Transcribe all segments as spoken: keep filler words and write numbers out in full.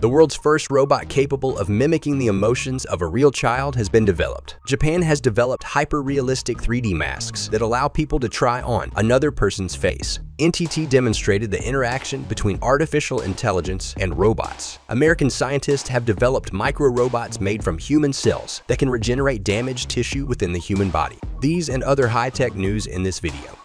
The world's first robot capable of mimicking the emotions of a real child has been developed. Japan has developed hyper-realistic three D masks that allow people to try on another person's face. N T T demonstrated the interaction between artificial intelligence and robots. American scientists have developed micro-robots made from human cells that can regenerate damaged tissue within the human body. These and other high-tech news in this video.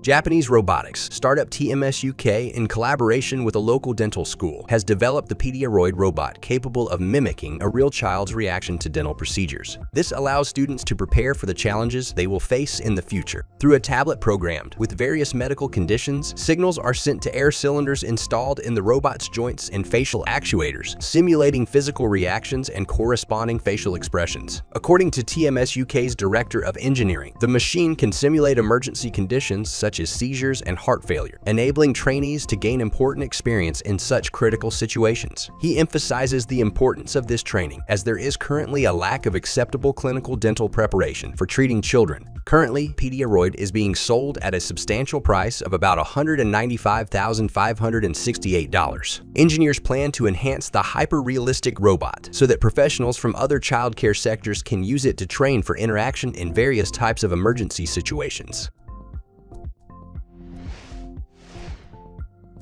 Japanese robotics startup T M S U K, in collaboration with a local dental school, has developed the Pediaroid robot capable of mimicking a real child's reaction to dental procedures. This allows students to prepare for the challenges they will face in the future. Through a tablet programmed with various medical conditions, signals are sent to air cylinders installed in the robot's joints and facial actuators, simulating physical reactions and corresponding facial expressions. According to T M S U K's director of engineering, the machine can simulate emergency conditions such such as seizures and heart failure, enabling trainees to gain important experience in such critical situations. He emphasizes the importance of this training, as there is currently a lack of acceptable clinical dental preparation for treating children. Currently, Pediaroid is being sold at a substantial price of about one hundred ninety-five thousand five hundred sixty-eight dollars. Engineers plan to enhance the hyper-realistic robot so that professionals from other childcare sectors can use it to train for interaction in various types of emergency situations.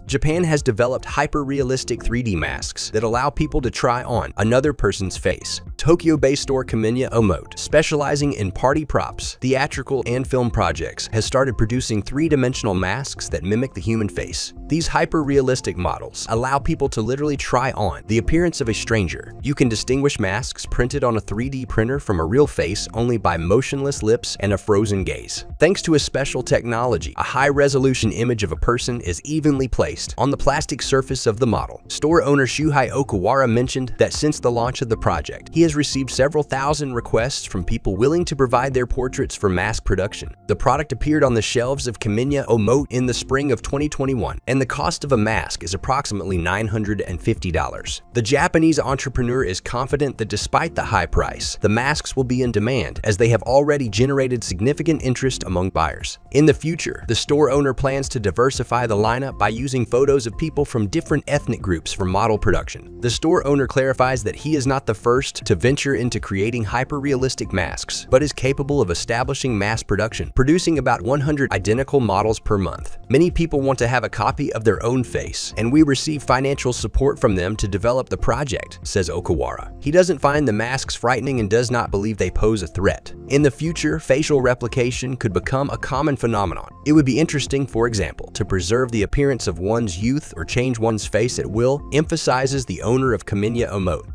Japan has developed hyper-realistic three D masks that allow people to try on another person's face. Tokyo-based store Kamenya Omote, specializing in party props, theatrical, and film projects, has started producing three-dimensional masks that mimic the human face. These hyper-realistic models allow people to literally try on the appearance of a stranger. You can distinguish masks printed on a three D printer from a real face only by motionless lips and a frozen gaze. Thanks to a special technology, a high-resolution image of a person is evenly placed on the plastic surface of the model. Store owner Shuhei Okawara mentioned that since the launch of the project, he has received several thousand requests from people willing to provide their portraits for mask production. The product appeared on the shelves of Kamenya Omote in the spring of twenty twenty-one, and the cost of a mask is approximately nine hundred fifty dollars. The Japanese entrepreneur is confident that despite the high price, the masks will be in demand, as they have already generated significant interest among buyers. In the future, the store owner plans to diversify the lineup by using photos of people from different ethnic groups for model production. The store owner clarifies that he is not the first to venture into creating hyper-realistic masks, but is capable of establishing mass production, producing about one hundred identical models per month. Many people want to have a copy of their own face, and we receive financial support from them to develop the project, says Okawara. He doesn't find the masks frightening and does not believe they pose a threat. In the future, facial replication could become a common phenomenon. It would be interesting, for example, to preserve the appearance of one's youth or change one's face at will, emphasizes the owner of Kamenya Omote.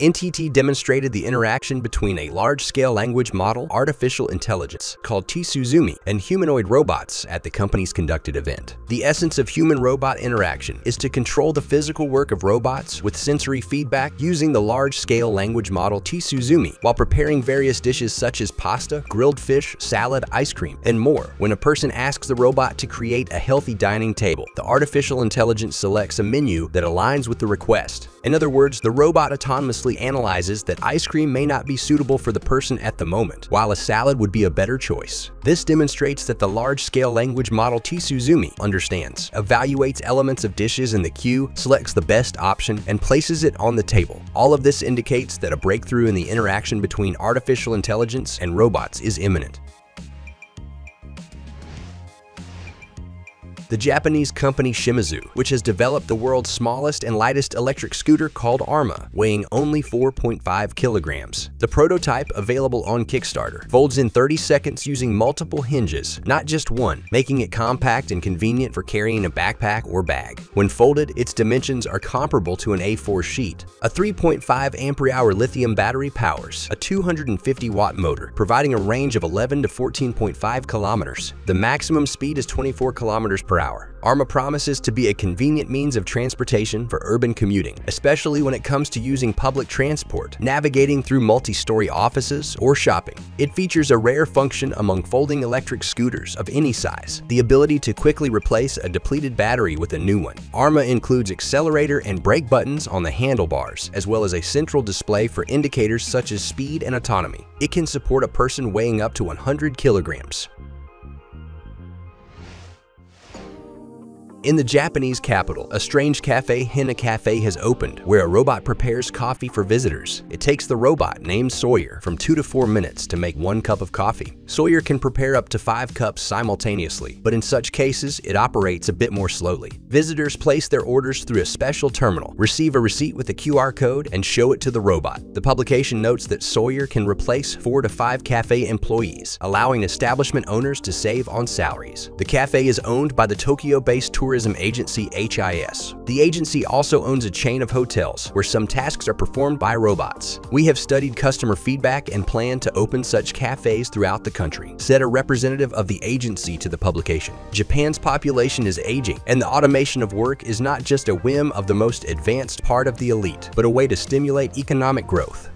N T T demonstrated the interaction between a large-scale language model, artificial intelligence, called Tsuzumi, and humanoid robots at the company's conducted event. The essence of human-robot interaction is to control the physical work of robots with sensory feedback using the large-scale language model Tsuzumi while preparing various dishes such as pasta, grilled fish, salad, ice cream, and more. When a person asks the robot to create a healthy dining table, the artificial intelligence selects a menu that aligns with the request. In other words, the robot autonomously analyzes that ice cream may not be suitable for the person at the moment, while a salad would be a better choice. This demonstrates that the large-scale language model Tsuzumi understands, evaluates elements of dishes in the queue, selects the best option, and places it on the table. All of this indicates that a breakthrough in the interaction between artificial intelligence and robots is imminent. The Japanese company Shimizu, which has developed the world's smallest and lightest electric scooter called Arma, weighing only four point five kilograms. The prototype, available on Kickstarter, folds in thirty seconds using multiple hinges, not just one, making it compact and convenient for carrying a backpack or bag. When folded, its dimensions are comparable to an A four sheet. A three point five amp hour lithium battery powers a two hundred fifty watt motor, providing a range of eleven to fourteen point five kilometers. The maximum speed is twenty-four kilometers per per hour. Arma promises to be a convenient means of transportation for urban commuting, especially when it comes to using public transport, navigating through multi-story offices, or shopping. It features a rare function among folding electric scooters of any size, the ability to quickly replace a depleted battery with a new one. Arma includes accelerator and brake buttons on the handlebars, as well as a central display for indicators such as speed and autonomy. It can support a person weighing up to one hundred kilograms. In the Japanese capital, a strange cafe, Henna Cafe, has opened, where a robot prepares coffee for visitors. It takes the robot, named Sawyer, from two to four minutes to make one cup of coffee. Sawyer can prepare up to five cups simultaneously, but in such cases, it operates a bit more slowly. Visitors place their orders through a special terminal, receive a receipt with a Q R code, and show it to the robot. The publication notes that Sawyer can replace four to five cafe employees, allowing establishment owners to save on salaries. The cafe is owned by the Tokyo-based tour tourism agency H I S. The agency also owns a chain of hotels where some tasks are performed by robots. "We have studied customer feedback and plan to open such cafes throughout the country," said a representative of the agency to the publication. Japan's population is aging, and the automation of work is not just a whim of the most advanced part of the elite, but a way to stimulate economic growth.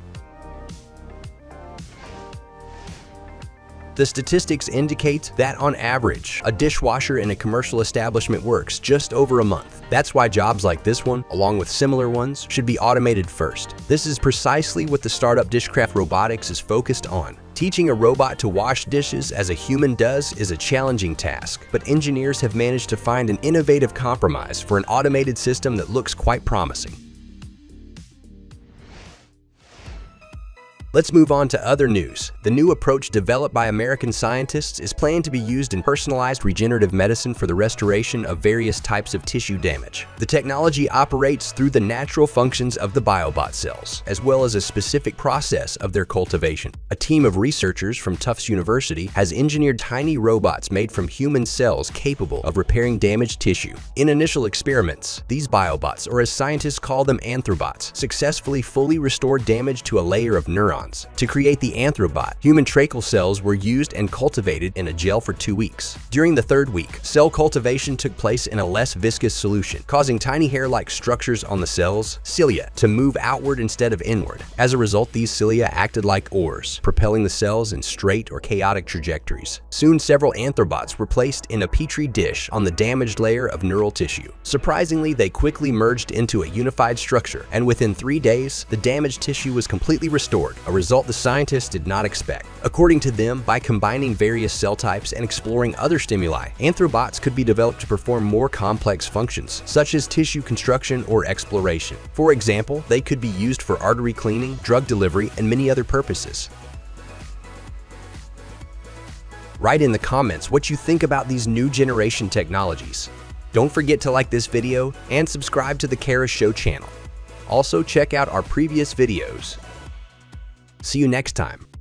The statistics indicate that, on average, a dishwasher in a commercial establishment works just over a month. That's why jobs like this one, along with similar ones, should be automated first. This is precisely what the startup DishCraft Robotics is focused on. Teaching a robot to wash dishes as a human does is a challenging task, but engineers have managed to find an innovative compromise for an automated system that looks quite promising. Let's move on to other news. The new approach developed by American scientists is planned to be used in personalized regenerative medicine for the restoration of various types of tissue damage. The technology operates through the natural functions of the biobot cells, as well as a specific process of their cultivation. A team of researchers from Tufts University has engineered tiny robots made from human cells capable of repairing damaged tissue. In initial experiments, these biobots, or as scientists call them anthrobots, successfully fully restored damage to a layer of neurons. To create the anthrobot, human tracheal cells were used and cultivated in a gel for two weeks. During the third week, cell cultivation took place in a less viscous solution, causing tiny hair-like structures on the cells, cilia, to move outward instead of inward. As a result, these cilia acted like oars, propelling the cells in straight or chaotic trajectories. Soon, several anthrobots were placed in a petri dish on the damaged layer of neural tissue. Surprisingly, they quickly merged into a unified structure, and within three days, the damaged tissue was completely restored, a result the scientists did not expect. According to them, by combining various cell types and exploring other stimuli, anthrobots could be developed to perform more complex functions, such as tissue construction or exploration. For example, they could be used for artery cleaning, drug delivery, and many other purposes. Write in the comments what you think about these new generation technologies. Don't forget to like this video and subscribe to the Kara Show channel. Also, check out our previous videos. See you next time.